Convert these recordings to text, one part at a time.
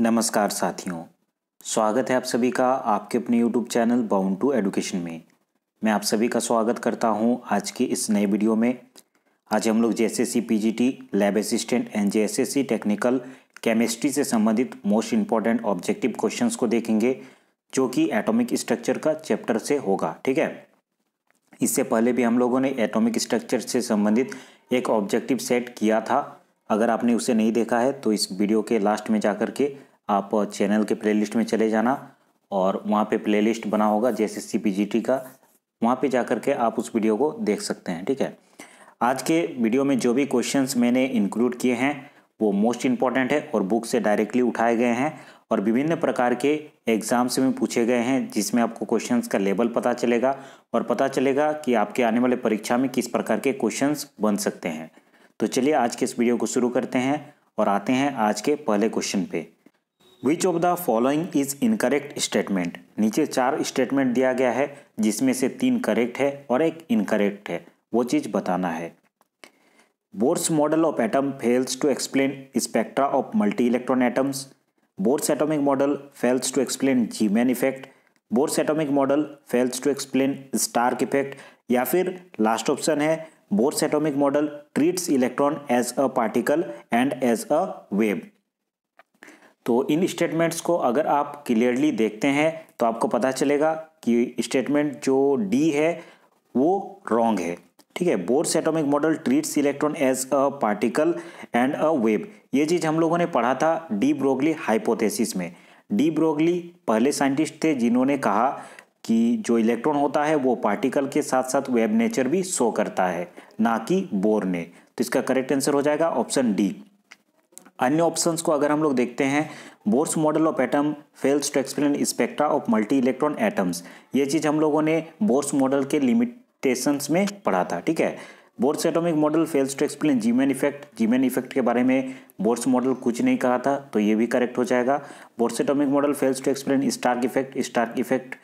नमस्कार साथियों, स्वागत है आप सभी का आपके अपने YouTube channel bound to education में। मैं आप सभी का स्वागत करता हूं आज की इस नए वीडियो में। आज हम लोग JSSC PGT lab assistant and JSSC technical chemistry से संबंधित मोस्ट इंपॉर्टेंट ऑब्जेक्टिव क्वेश्चंस को देखेंगे, जो कि एटॉमिक स्ट्रक्चर का चैप्टर से होगा। ठीक है, इससे पहले भी हम लोगों ने एटॉमिक स्ट्रक्चर से संबंधित एक ऑब्जेक्टिव सेट किया था। अगर आपने उसे नहीं देखा है तो इस वीडियो के लास्ट में जाकर के आप चैनल के प्लेलिस्ट में चले जाना और वहाँ पे प्लेलिस्ट बना होगा जेएसएससी पीजीटी का, वहाँ पे जाकर के आप उस वीडियो को देख सकते हैं। ठीक है, आज के वीडियो में जो भी क्वेश्चंस मैंने इंक्लूड किए हैं वो मोस्ट इम्पॉर्टेंट है और बुक से डायरेक्टली उठाए गए हैं और विभिन्न प्रकार के एग्ज़ाम्स में पूछे गए हैं, जिसमें आपको क्वेश्चंस का लेवल पता चलेगा और पता चलेगा कि आपके आने वाले परीक्षा में किस प्रकार के क्वेश्चंस बन सकते हैं। तो चलिए आज के इस वीडियो को शुरू करते हैं और आते हैं आज के पहले क्वेश्चन पे। Which of the following is incorrect statement. नीचे चार स्टेटमेंट दिया गया है, जिसमें से तीन करेक्ट है और एक इनकरेक्ट है, वो चीज़ बताना है। Bohr's model of atom fails to explain spectra of multi electron atoms. Bohr's atomic model fails to explain Zeeman effect. Bohr's atomic model fails to explain Stark effect. या फिर लास्ट ऑप्शन है Bohr's atomic model treats electron as a particle and as a wave. तो इन statements को अगर आप clearly देखते हैं तो आपको पता चलेगा कि स्टेटमेंट जो डी है वो रॉन्ग है। ठीक है, Bohr's atomic model treats electron as a particle and a wave, ये चीज़ हम लोगों ने पढ़ा था डी ब्रोगली हाइपोथेसिस में। डी ब्रोगली पहले साइंटिस्ट थे जिन्होंने कहा कि जो इलेक्ट्रॉन होता है वो पार्टिकल के साथ साथ वेव नेचर भी शो करता है, ना कि बोर ने। तो इसका करेक्ट आंसर हो जाएगा ऑप्शन डी। अन्य ऑप्शंस को अगर हम लोग देखते हैं, Bohr's model of atom fails to explain spectra of multi electron atoms, ये चीज़ हम लोगों ने बोर्स मॉडल के लिमिटेशंस में पढ़ा था। ठीक है, Bohr's atomic model fails to explain Zeeman effect, Zeeman effect के बारे में बोर्स मॉडल कुछ नहीं कहा था, तो ये भी करेक्ट हो जाएगा। Bohr's atomic model fails to explain Stark effect, Stark effect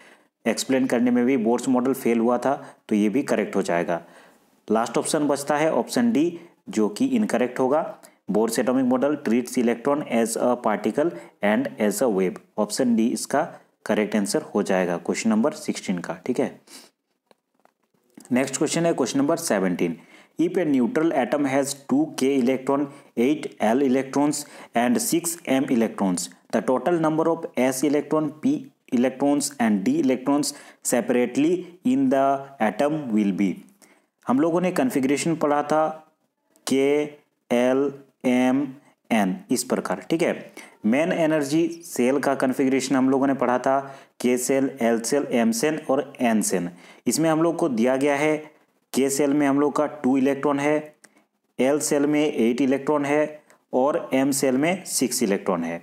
explain करने में भी बोर्स मॉडल फेल हुआ था, तो ये भी करेक्ट हो जाएगा। लास्ट ऑप्शन बचता है ऑप्शन डी, जो कि इनकरेक्ट होगा। Bohr's atomic model treats electron as a particle and as a wave, option D इसका करेक्ट आंसर हो जाएगा, क्वेश्चन नंबर 16 का। ठीक है, नेक्स्ट क्वेश्चन है question number 17। If a neutral atom has 2k electron, 8l electrons and 6m electrons, the total number of s electron, p electrons and d electrons separately in the atom will be. हम लोगों ने configuration पढ़ा था k l m n, इस प्रकार। ठीक है, main energy shell का कॉन्फ़िगरेशन हम लोगों ने पढ़ा था K shell, L shell, M shell और एन सेल। इसमें हम लोग को दिया गया है के सेल में हम लोग का 2 इलेक्ट्रॉन है, एल सेल में 8 इलेक्ट्रॉन है और एम सेल में 6 इलेक्ट्रॉन है।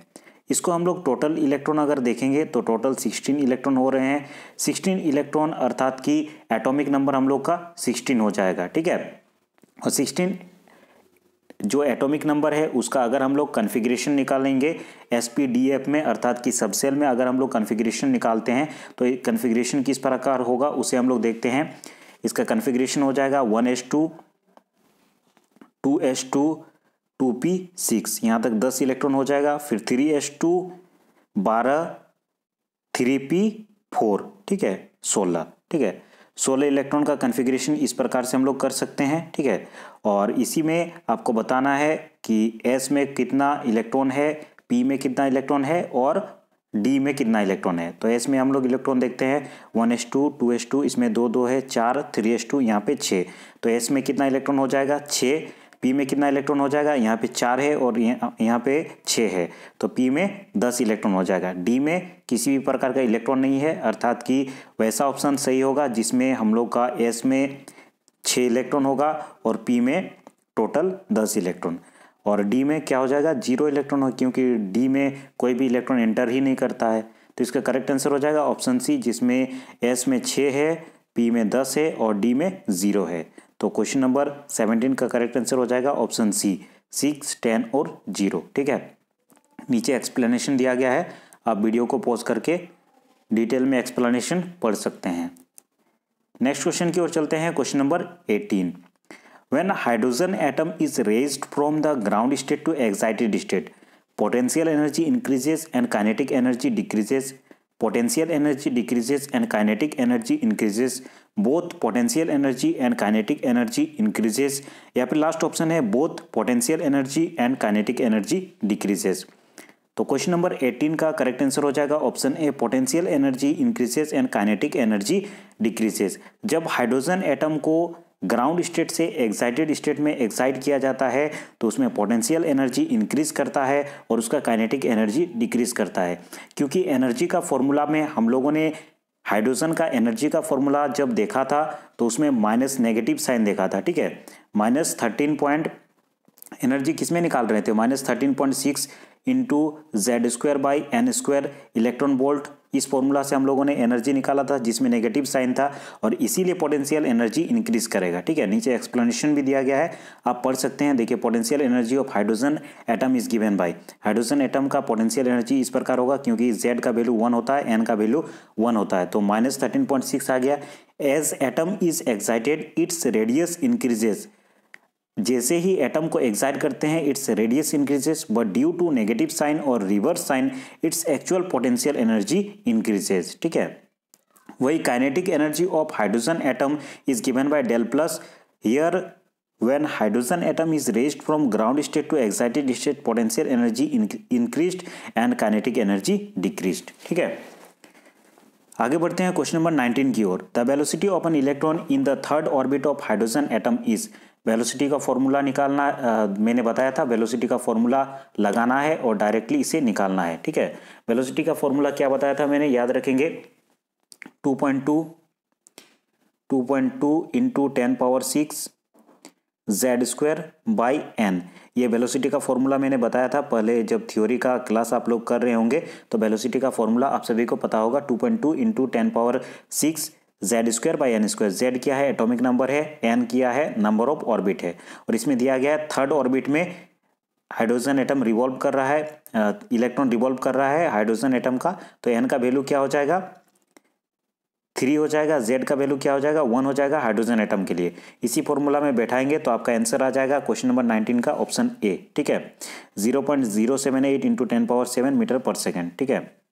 इसको हम लोग टोटल इलेक्ट्रॉन अगर देखेंगे तो टोटल 16 इलेक्ट्रॉन हो रहे हैं। 16 इलेक्ट्रॉन अर्थात कि एटॉमिक नंबर हम लोग का 16 हो जाएगा। ठीक है, और 16 जो एटॉमिक नंबर है उसका अगर हम लोग कॉन्फ़िगरेशन निकालेंगे एसपीडीएफ में, अर्थात कि सबसेल में अगर हम लोग कॉन्फ़िगरेशन निकालते हैं तो कॉन्फ़िगरेशन किस प्रकार होगा उसे हम लोग देखते हैं। इसका कॉन्फ़िगरेशन हो जाएगा 1s2, 2s2, 2p6, यहाँ तक 10 इलेक्ट्रॉन हो जाएगा। फिर 3s2, 12, 3p4, ठीक है 16। ठीक है, 16 इलेक्ट्रॉन का कॉन्फ़िगरेशन इस प्रकार से हम लोग कर सकते हैं। ठीक है, और इसी में आपको बताना है कि s में कितना इलेक्ट्रॉन है, p में कितना इलेक्ट्रॉन है और d में कितना इलेक्ट्रॉन है। तो s में हम लोग इलेक्ट्रॉन देखते हैं 1s2, 2s2, इसमें 2 है 4, 3s2 यहाँ पे 6। तो s में कितना इलेक्ट्रॉन हो जाएगा 6, p में कितना इलेक्ट्रॉन हो जाएगा, यहाँ पे 4 है और यहाँ पे 6 है, तो p में 10 इलेक्ट्रॉन हो जाएगा। d में किसी भी प्रकार का इलेक्ट्रॉन नहीं है, अर्थात कि वैसा ऑप्शन सही होगा जिसमें हम लोग का s में 6 इलेक्ट्रॉन होगा और p में टोटल 10 इलेक्ट्रॉन, और d में क्या हो जाएगा 0 इलेक्ट्रॉन हो, क्योंकि d में कोई भी इलेक्ट्रॉन एंटर ही नहीं करता है। तो इसका करेक्ट आंसर हो जाएगा ऑप्शन सी, जिसमें s में 6 है, p में 10 है और d में 0 है। तो क्वेश्चन नंबर 17 का करेक्ट आंसर हो जाएगा ऑप्शन सी, 6, 10 और 0। ठीक है, नीचे एक्सप्लेनेशन दिया गया है, आप वीडियो को पॉज करके डिटेल में एक्सप्लेनेशन पढ़ सकते हैं। नेक्स्ट क्वेश्चन की ओर चलते हैं, question number 18। When hydrogen atom is raised from the ground state to excited state, potential energy increases and kinetic energy decreases. Potential energy decreases and kinetic energy increases. Both potential energy and kinetic energy increases. या फिर last option है both potential energy and kinetic energy decreases. तो question number 18 का correct answer हो जाएगा option A, potential energy increases and kinetic energy decreases. जब hydrogen atom को ground state से एक्साइटेड स्टेट में एक्साइट किया जाता है तो उसमें पोटेंशियल एनर्जी इंक्रीज करता है और उसका काइनेटिक एनर्जी डिक्रीज करता है. क्योंकि एनर्जी का फॉर्मूला में हम लोगों ने हाइड्रोजन का एनर्जी का फॉर्मूला जब देखा था तो उसमें माइनस नेगेटिव साइन देखा था, ठीक है. माइनस 13 पॉइंट एनर्जी किसमें निकाल रहे थे, minus 13.6 into Z square by N square electron volt, इस फॉर्मूला से हम लोगों ने एनर्जी निकाला था जिसमें नेगेटिव साइन था और इसीलिए पोटेंशियल एनर्जी इंक्रीज करेगा, ठीक है. नीचे एक्सप्लेनेशन भी दिया गया है, आप पढ़ सकते हैं. देखिए, potential energy of hydrogen atom is given by, hydrogen atom का पोटेंशियल एनर्जी इस प्रकार होगा क्योंकि जेड का वैल्यू 1 होता है, एन का वैल्यू 1 होता है, तो माइनस 13.6 आ गया. As atom is excited its radius increases, जैसे ही एटम को एक्साइट करते हैं its radius increases, but due to negative sign और reverse sign its actual potential energy increases, ठीक है. वही kinetic energy of hydrogen atom is given by del plus here when hydrogen atom is raised from ground state to excited state potential energy increased and kinetic energy decreased, ठीक है. आगे बढ़ते हैं question number 19 की ओर. The velocity of an electron in the third orbit of hydrogen atom is, velocity का formula निकालना मैंने बताया था, वेलोसिटी का फॉर्मूला लगाना है और डायरेक्टली इसे निकालना है, ठीक है. वेलोसिटी का फॉर्मूला क्या बताया था मैंने, याद रखेंगे 2.2 into 10⁶ Z square by N, ये वेलोसिटी का फॉर्मूला मैंने बताया था पहले जब थ्योरी का क्लास आप लोग कर रहे होंगे, तो वेलोसिटी का फॉर्मूला आप सभी को पता होगा 2.2 into 10⁶ Z square by N square. Z क्या है, एटॉमिक नंबर है, एन क्या है, नंबर ऑफ ऑर्बिट है. और इसमें दिया गया है थर्ड ऑर्बिट में हाइड्रोजन एटम रिवॉल्व कर रहा है, इलेक्ट्रॉन रिवॉल्व कर रहा है हाइड्रोजन एटम का, तो एन का वैल्यू क्या हो जाएगा, 3 हो जाएगा. जेड का वैल्यू क्या हो जाएगा, 1 हो जाएगा हाइड्रोजन एटम के लिए. इसी फॉर्मूला में बैठाएंगे तो आपका आंसर आ जाएगा क्वेश्चन नंबर 19 का ऑप्शन ए, ठीक है. 0.078 इंटू 10⁷ मीटर पर सेकेंड, ठीक है.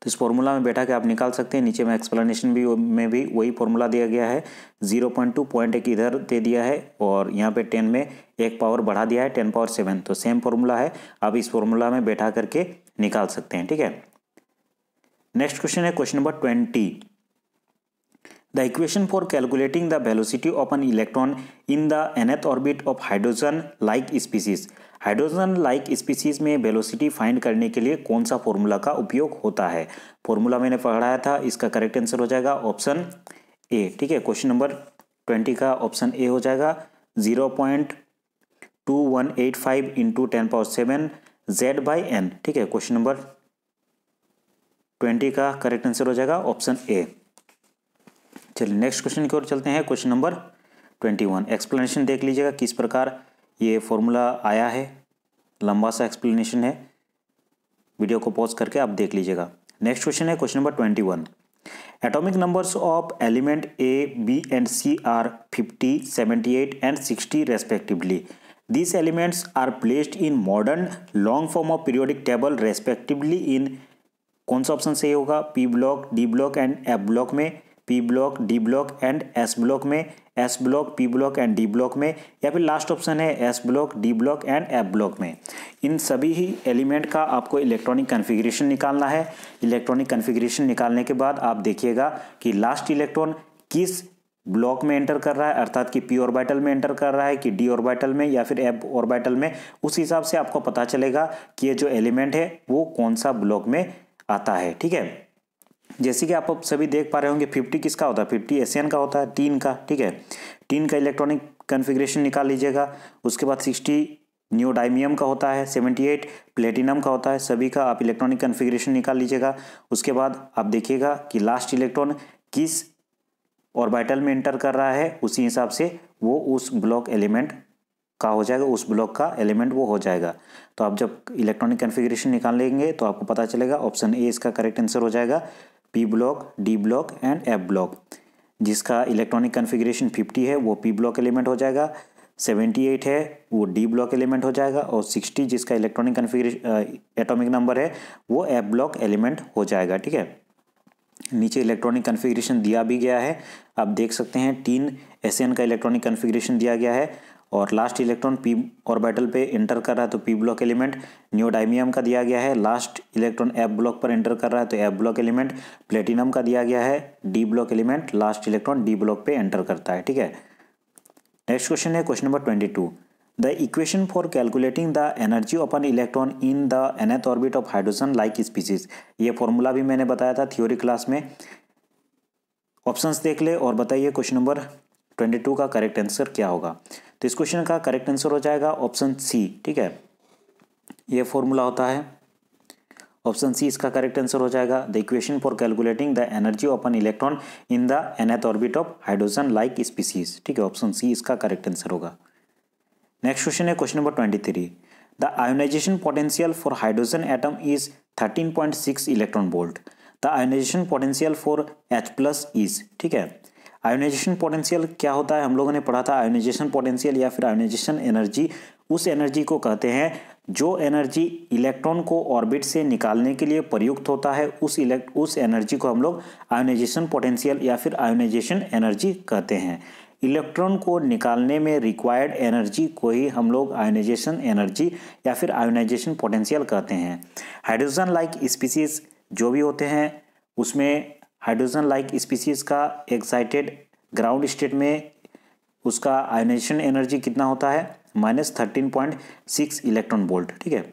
तो इस फॉर्मूला में बैठा के आप निकाल सकते हैं. नीचे में एक्सप्लेनेशन भी में भी वही फॉर्मूला दिया गया है, 0.2 पॉइंट एक इधर दे दिया है और यहाँ पे 10 में एक पावर बढ़ा दिया है 10⁷, तो सेम फॉर्मूला है, आप इस फॉर्मूला में बैठा करके निकाल सकते हैं, ठीक है. नेक्स्ट क्वेश्चन है question number 20. The equation for calculating the velocity of an electron in the nth orbit of hydrogen like species, hydrogen like species में वेलोसिटी फाइंड करने के लिए कौन सा फॉर्मूला का उपयोग होता है, फॉर्मूला मैंने पढ़ाया था. इसका करेक्ट आंसर हो जाएगा ऑप्शन ए, ठीक है. क्वेश्चन नंबर 20 का ऑप्शन ए हो जाएगा 0.2185 इंटू 10⁷ जेड बाई एन, ठीक है. क्वेश्चन नंबर 20 का करेक्ट आंसर हो जाएगा ऑप्शन ए. चलिए नेक्स्ट क्वेश्चन की ओर चलते हैं. क्वेश्चन नंबर 21, एक्सप्लेनेशन देख लीजिएगा किस प्रकार ये फॉर्मूला आया है, लंबा सा एक्सप्लेनेशन है, वीडियो को पॉज करके आप देख लीजिएगा. नेक्स्ट क्वेश्चन है question number 21. Atomic numbers of element A, B and C are 50, 78 and 60 respectively. These elements are placed in modern long form of periodic table respectively in, कौन सा ऑप्शन सही होगा, P block, D block and F block में, P block, D block and S block में, S block, P block and D block में, या फिर लास्ट ऑप्शन है S block, D block and F block में. इन सभी ही एलिमेंट का आपको इलेक्ट्रॉनिक कॉन्फ़िगरेशन निकालना है. इलेक्ट्रॉनिक कॉन्फ़िगरेशन निकालने के बाद आप देखिएगा कि लास्ट इलेक्ट्रॉन किस ब्लॉक में एंटर कर रहा है, अर्थात कि पी ऑर्बिटल में एंटर कर रहा है कि डी ऑर्बिटल में या फिर एफ ऑर्बिटल में. उस हिसाब से आपको पता चलेगा कि ये जो एलिमेंट है वो कौन सा ब्लॉक में आता है, ठीक है. जैसे कि आप सभी देख पा रहे होंगे 50 किसका होता है, 50 एसियन का होता है, टीन का, ठीक है. टीन का इलेक्ट्रॉनिक कन्फिग्रेशन निकाल लीजिएगा. उसके बाद 60 नियोडाइमियम का होता है, 78 प्लेटिनम का होता है. सभी का आप इलेक्ट्रॉनिक कन्फिग्रेशन निकाल लीजिएगा. उसके बाद आप देखिएगा कि लास्ट इलेक्ट्रॉन किस ऑर्बिटल में एंटर कर रहा है, उसी हिसाब से वो उस ब्लॉक एलिमेंट का हो जाएगा, उस ब्लॉक का एलिमेंट वो हो जाएगा. तो आप जब इलेक्ट्रॉनिक कन्फिग्रेशन निकाल लेंगे तो आपको पता चलेगा ऑप्शन ए इसका करेक्ट आंसर हो जाएगा, P block, D block and F block. जिसका इलेक्ट्रॉनिक कन्फिग्रेशन 50 है वो पी ब्लॉक एलिमेंट हो जाएगा. 78 है वो डी ब्लॉक एलिमेंट हो जाएगा और 60 जिसका इलेक्ट्रॉनिक कन्फिगरेशन एटॉमिक नंबर है वो एफ ब्लॉक एलिमेंट हो जाएगा। ठीक है, नीचे इलेक्ट्रॉनिक कन्फिगरेशन दिया भी गया है, आप देख सकते हैं 3 SN का इलेक्ट्रॉनिक कन्फिगरेशन दिया गया है और लास्ट इलेक्ट्रॉन पी ऑर्बिटल पे एंटर कर रहा है तो पी ब्लॉक एलिमेंट। नियोडाइमियम का दिया गया है, लास्ट इलेक्ट्रॉन एफ ब्लॉक पर एंटर कर रहा है तो एफ ब्लॉक एलिमेंट। प्लेटिनम का दिया गया है, D block element, last electron D block पे एंटर करता है। ठीक है, नेक्स्ट क्वेश्चन है question number 22। The equation for calculating the energy of an electron in the nth orbit of hydrogen like species, ये फॉर्मूला भी मैंने बताया था थ्योरी क्लास में। ऑप्शंस देख ले और बताइए क्वेश्चन नंबर 22 का करेक्ट आंसर क्या होगा। तो इस क्वेश्चन का करेक्ट आंसर हो जाएगा ऑप्शन सी। ठीक है, ये फॉर्मूला होता है, ऑप्शन सी इसका करेक्ट आंसर हो जाएगा। The equation for calculating the energy of an electron in the nth orbit of hydrogen like species. ठीक है, ऑप्शन सी इसका करेक्ट आंसर होगा। नेक्स्ट क्वेश्चन है question number 23। The ionisation potential for hydrogen atom is 13.6 electron volt. The ionisation potential for H+ is, ठीक है, ionization potential क्या होता है हम लोगों ने पढ़ा था। आयोनाइजेशन पोटेंशियल या फिर आयोनाइजेशन एनर्जी उस एनर्जी को कहते हैं जो एनर्जी इलेक्ट्रॉन को ऑर्बिट से निकालने के लिए प्रयुक्त होता है, उस एनर्जी को हम लोग आयोनाइजेशन पोटेंशियल या फिर आयोनाइजेशन एनर्जी कहते हैं। इलेक्ट्रॉन को निकालने में रिक्वायर्ड एनर्जी को ही हम लोग आयोनाइजेशन एनर्जी या फिर आयोनाइजेशन पोटेंशियल कहते हैं। हाइड्रोजन लाइक स्पीसीज जो भी होते हैं उसमें हाइड्रोजन लाइक स्पीसीज का एक्साइटेड ग्राउंड स्टेट में उसका आयोनाइजेशन एनर्जी कितना होता है, -13.6 इलेक्ट्रॉन वोल्ट। ठीक है,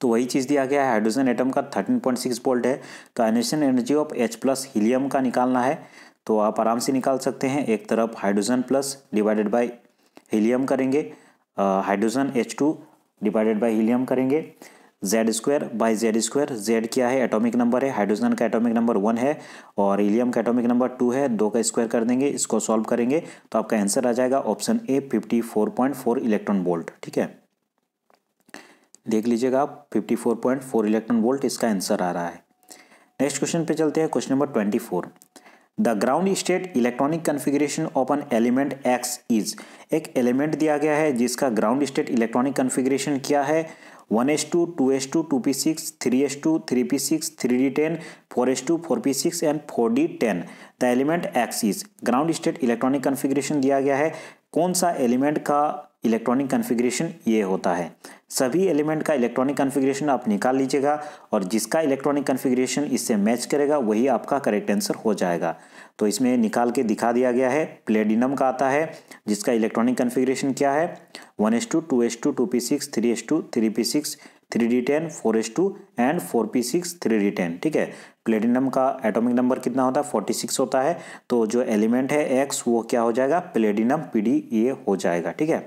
तो वही चीज़ दिया गया है, हाइड्रोजन एटम का 13.6 वोल्ट है तो ionisation energy of H+ helium का निकालना है तो आप आराम से निकाल सकते हैं। एक तरफ hydrogen plus divided by helium करेंगे, hydrogen H2 divided by helium करेंगे, Z² बाई Z²। Z क्या है, एटॉमिक नंबर है, हाइड्रोजन का एटॉमिक नंबर 1 है और हीलियम का एटॉमिक नंबर 2 है, 2 का स्क्वायर कर देंगे। इसको सॉल्व करेंगे तो आपका आंसर आ जाएगा ऑप्शन ए 54.4 इलेक्ट्रॉन वोल्ट। ठीक है, देख लीजिएगा आप 54.4 इलेक्ट्रॉन वोल्ट इसका आंसर आ रहा है। नेक्स्ट क्वेश्चन पे चलते हैं, question number 24। The ground state electronic configuration of an element X is, एक एलिमेंट दिया गया है जिसका ग्राउंड स्टेट इलेक्ट्रॉनिक कन्फिगरेशन क्या है, 1s2, 2s2, 2p6, 3s2, 3p6, 3d10, 4s2, 4p6 and 4d10। The element X is, ground state electronic configuration दिया गया है, कौन सा एलिमेंट का इलेक्ट्रॉनिक कन्फिगरेशन ये होता है। सभी एलिमेंट का इलेक्ट्रॉनिक कन्फिगरेशन आप निकाल लीजिएगा और जिसका इलेक्ट्रॉनिक कन्फिगरेशन इससे मैच करेगा वही आपका करेक्ट आंसर हो जाएगा। तो इसमें निकाल के दिखा दिया गया है, प्लेटिनम का आता है जिसका इलेक्ट्रॉनिक कन्फिगरेशन क्या है, 1s2, 2s2, 2p6, 3s2, 3p6, 3d10, 4s2 and 4p6, 3d10। ठीक है, प्लेटिनम का एटॉमिक नंबर कितना होता है, 46 होता है तो जो एलिमेंट है एक्स वो क्या हो जाएगा, प्लेटिनम PD ये हो जाएगा। ठीक है,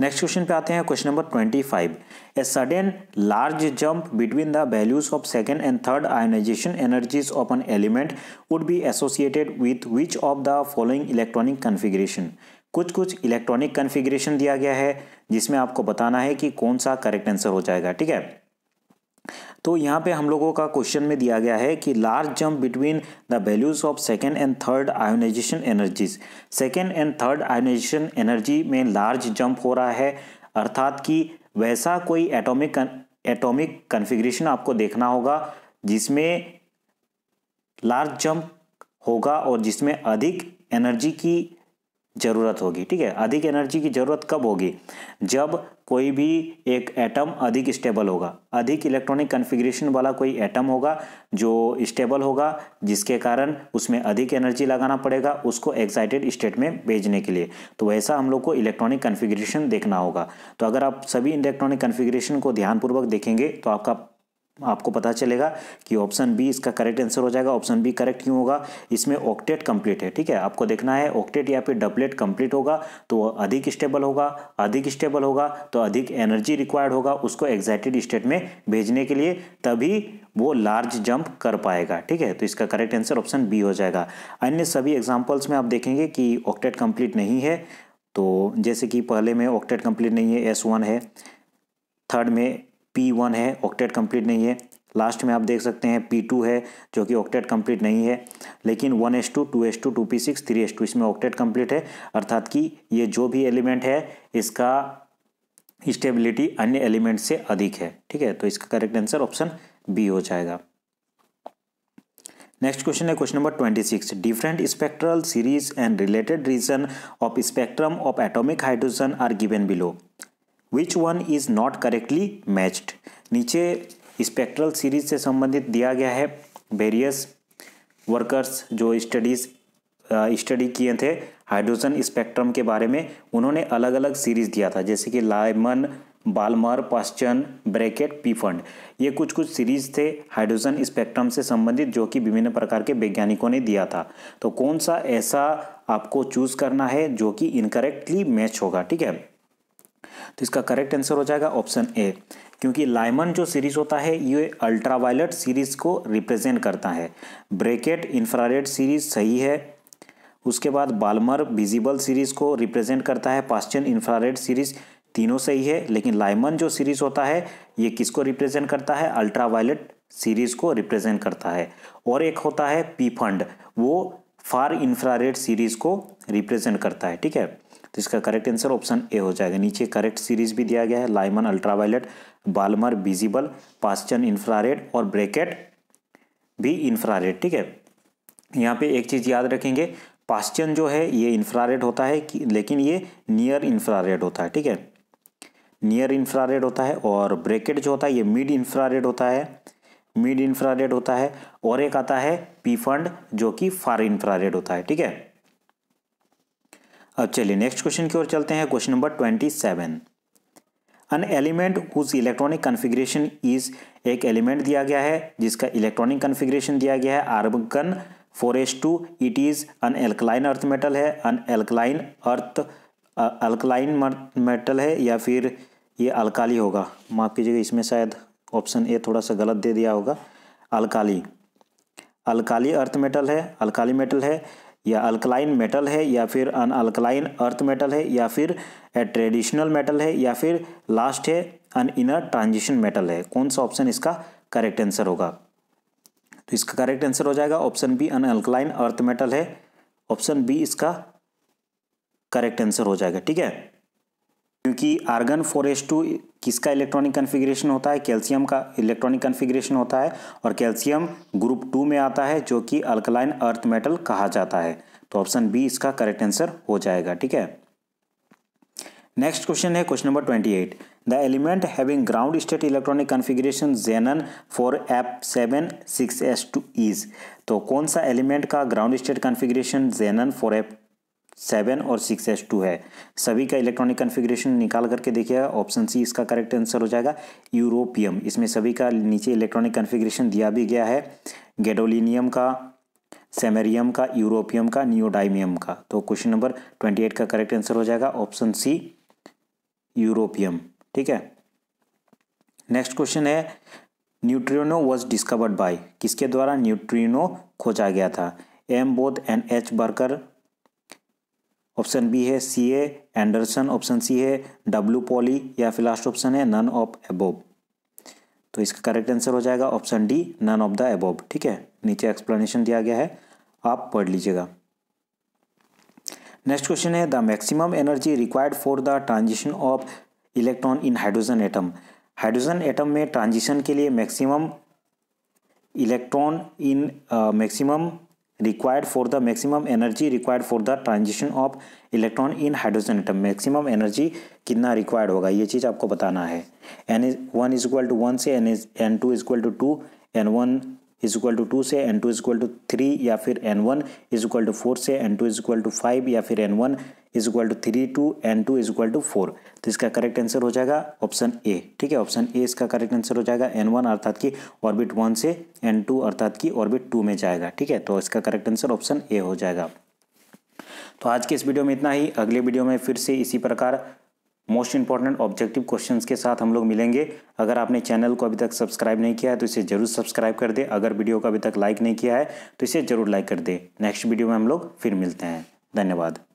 नेक्स्ट क्वेश्चन पे आते हैं, question number 25। A sudden large jump between the values of second and third ionisation energies of an element would be associated with which of the following electronic configuration. कुछ electronic configuration दिया गया है जिसमें आपको बताना है कि कौन सा करेक्ट आंसर हो जाएगा। ठीक है, तो यहाँ पे हम लोगों का क्वेश्चन में दिया गया है कि large jump between the values of second and third ionisation energies, second and third ionisation energy में लार्ज जंप हो रहा है, अर्थात कि वैसा कोई एटॉमिक कन्फिगरेशन आपको देखना होगा जिसमें लार्ज जंप होगा और जिसमें अधिक एनर्जी की ज़रूरत होगी। ठीक है, अधिक एनर्जी की ज़रूरत कब होगी, जब कोई भी एक एटम अधिक स्टेबल होगा, अधिक इलेक्ट्रॉनिक कन्फिगरेशन वाला कोई एटम होगा जो स्टेबल होगा जिसके कारण उसमें अधिक एनर्जी लगाना पड़ेगा उसको एक्साइटेड स्टेट में भेजने के लिए। तो वैसा हम लोग को इलेक्ट्रॉनिक कन्फिगरेशन देखना होगा। तो अगर आप सभी इलेक्ट्रॉनिक कन्फिगरेशन को ध्यानपूर्वक देखेंगे तो आपको पता चलेगा कि ऑप्शन बी इसका करेक्ट आंसर हो जाएगा। ऑप्शन बी करेक्ट क्यों होगा, इसमें ऑक्टेट कंप्लीट है। ठीक है, आपको देखना है ऑक्टेट या फिर डबलेट कंप्लीट होगा तो अधिक स्टेबल होगा, अधिक स्टेबल होगा तो अधिक एनर्जी रिक्वायर्ड होगा उसको एक्साइटेड स्टेट में भेजने के लिए, तभी वो लार्ज जंप कर पाएगा। ठीक है, तो इसका करेक्ट आंसर ऑप्शन बी हो जाएगा। अन्य सभी एग्जाम्पल्स में आप देखेंगे कि ऑक्टेट कंप्लीट नहीं है, तो जैसे कि पहले में ऑक्टेट कंप्लीट नहीं है, S1 है, थर्ड में P1 है, ऑक्टेट कंप्लीट नहीं है, लास्ट में आप देख सकते हैं P2 है जो कि ऑक्टेट कंप्लीट नहीं है, लेकिन 1s2, 2s2, 2p6, 3s2 इसमें ऑक्टेट कंप्लीट है, अर्थात कि ये जो भी एलिमेंट है इसका स्टेबिलिटी अन्य एलिमेंट से अधिक है। ठीक है, तो इसका करेक्ट आंसर ऑप्शन बी हो जाएगा। नेक्स्ट क्वेश्चन है question number 26। Different spectral series and related region of spectrum of atomic hydrogen are given below, which one is not correctly matched. नीचे स्पेक्ट्रल सीरीज से संबंधित दिया गया है, वेरियस वर्कर्स जो स्टडी किए थे हाइड्रोजन स्पेक्ट्रम के बारे में, उन्होंने अलग अलग सीरीज दिया था, जैसे कि Lyman, Balmer, Paschen, bracket, Pfund. ये कुछ कुछ सीरीज थे हाइड्रोजन स्पेक्ट्रम से संबंधित जो कि विभिन्न प्रकार के वैज्ञानिकों ने दिया था। तो कौन सा ऐसा आपको चूज करना है जो कि इनकरेक्टली मैच होगा। ठीक है, तो इसका करेक्ट आंसर हो जाएगा ऑप्शन ए, क्योंकि लाइमन जो सीरीज होता है ये अल्ट्रावायलेट सीरीज को रिप्रेजेंट करता है। ब्रैकेट इंफ्रारेड सीरीज सही है। उसके बाद बाल्मर विजिबल सीरीज को रिप्रेजेंट करता है, पाश्चन इंफ्रारेड सीरीज, तीनों सही है। लेकिन लाइमन जो सीरीज होता है ये किसको रिप्रेजेंट करता है, अल्ट्रावायलेट सीरीज को रिप्रेजेंट करता है। और एक होता है पीफंड, वो फार इंफ्रारेड सीरीज को रिप्रेजेंट करता है। ठीक है, तो इसका करेक्ट आंसर ऑप्शन ए हो जाएगा। नीचे करेक्ट सीरीज भी दिया गया है, Lyman ultraviolet, Balmer visible, Paschen infrared और ब्रैकेट भी इंफ्रारेड। ठीक है, यहाँ पे एक चीज़ याद रखेंगे, पाश्चन जो है ये इंफ्रारेड होता है लेकिन ये नियर इंफ्रारेड होता है। ठीक है, नियर इंफ्रारेड होता है। और ब्रैकेट जो होता है ये मिड इंफ्रारेड होता है, मिड इंफ्रारेड होता है। और एक आता है पीफंड जो कि फार इंफ्रारेड होता है। ठीक है, अब चलिए नेक्स्ट क्वेश्चन की ओर चलते हैं। Question number 27। An element whose electronic configuration is, एक एलिमेंट दिया गया है जिसका इलेक्ट्रॉनिक कन्फिग्रेशन दिया गया है argon 4s2, it is an alkaline earth metal है, an alkaline earth alkaline metal है, या फिर ये अल्काली होगा। माफ कीजिएगा, इसमें शायद ऑप्शन ए थोड़ा सा गलत दे दिया होगा। अल्काली, अल्काली अर्थ मेटल है, अल्काली मेटल है, या अल्कलाइन मेटल है, या फिर अन अल्कलाइन अर्थ मेटल है, या फिर ट्रेडिशनल मेटल है, या फिर लास्ट है अन इनर ट्रांजिशन मेटल है। कौन सा ऑप्शन इसका करेक्ट आंसर होगा। तो इसका करेक्ट आंसर हो जाएगा option B, an alkaline earth metal है। ऑप्शन बी इसका करेक्ट आंसर हो जाएगा। ठीक है, क्योंकि आर्गन 4s2 किसका इलेक्ट्रॉनिक कन्फिग्रेशन होता है, कैल्शियम का इलेक्ट्रॉनिक कन्फिग्रेशन होता है, और कैल्शियम ग्रुप 2 में आता है जो कि अल्कलाइन अर्थ मेटल कहा जाता है। तो ऑप्शन बी इसका करेक्ट आंसर हो जाएगा। ठीक है, नेक्स्ट क्वेश्चन है question number 28। The element having ground state electronic configuration xenon 4f7 6s2 is, तो कौन सा एलिमेंट का ground state configuration xenon 4f7 और 6s2 है। सभी का इलेक्ट्रॉनिक कन्फिग्रेशन निकाल करके देखिएगा। ऑप्शन सी इसका करेक्ट आंसर हो जाएगा, यूरोपियम। इसमें सभी का नीचे इलेक्ट्रॉनिक कन्फिग्रेशन दिया भी गया है, गैडोलिनियम का, सैमेरियम का, यूरोपियम का, नियोडाइमियम का। तो क्वेश्चन नंबर 28 का करेक्ट आंसर हो जाएगा ऑप्शन सी, यूरोपियम। ठीक है, नेक्स्ट क्वेश्चन है न्यूट्रिनो वॉज डिस्कवर्ड बाय, किसके द्वारा न्यूट्रिनो खोजा गया था। M Bothe and H Becker option B है, सी ए एंडरसन ऑप्शन सी है, डब्ल्यू पॉली, या फिर लास्ट ऑप्शन है नन ऑफ एबोब। तो इसका करेक्ट आंसर हो जाएगा option D, none of the above. ठीक है, नीचे एक्सप्लेनेशन दिया गया है, आप पढ़ लीजिएगा। नेक्स्ट क्वेश्चन है the maximum energy required for the transition of electron in hydrogen atom, hydrogen atom में ट्रांजिशन के लिए maximum electron in maximum required for the maximum energy required for the transition of electron in hydrogen atom, maximum energy कितना required होगा ये चीज़ आपको बताना है। n1 = 1 से n2 = 2, n1 = 2 से n2 = 3, या फिर n1 = 4 से n2 = 5, या फिर n1 = 3 टू n2 = 4। तो इसका करेक्ट आंसर हो जाएगा ऑप्शन ए। ठीक है, ऑप्शन ए इसका करेक्ट आंसर हो जाएगा। n1 अर्थात की ऑर्बिट 1 से n2 अर्थात की ऑर्बिट 2 में जाएगा। ठीक है, तो इसका करेक्ट आंसर ऑप्शन ए हो जाएगा। तो आज के इस वीडियो में इतना ही। अगले वीडियो में फिर से इसी प्रकार मोस्ट इंपॉर्टेंट ऑब्जेक्टिव क्वेश्चंस के साथ हम लोग मिलेंगे। अगर आपने चैनल को अभी तक सब्सक्राइब नहीं किया है तो इसे जरूर सब्सक्राइब कर दे। अगर वीडियो को अभी तक लाइक नहीं किया है तो इसे जरूर लाइक कर दे। नेक्स्ट वीडियो में हम लोग फिर मिलते हैं। धन्यवाद।